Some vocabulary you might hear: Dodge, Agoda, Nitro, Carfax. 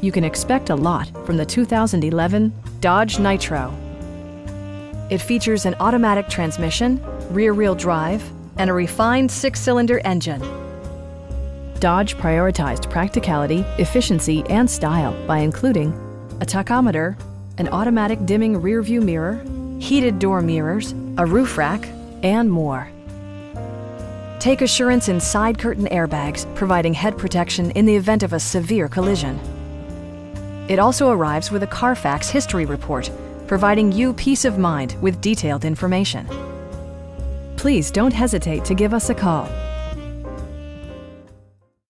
You can expect a lot from the 2011 Dodge Nitro. It features an automatic transmission, rear-wheel drive, and a refined 6-cylinder engine. Dodge prioritized practicality, efficiency, and style by including a tachometer, an automatic dimming rearview mirror, heated door mirrors, a roof rack, and more. Take assurance in side curtain airbags, providing head protection in the event of a severe collision. It also arrives with a Carfax history report, providing you peace of mind with detailed information. Please don't hesitate to give us a call.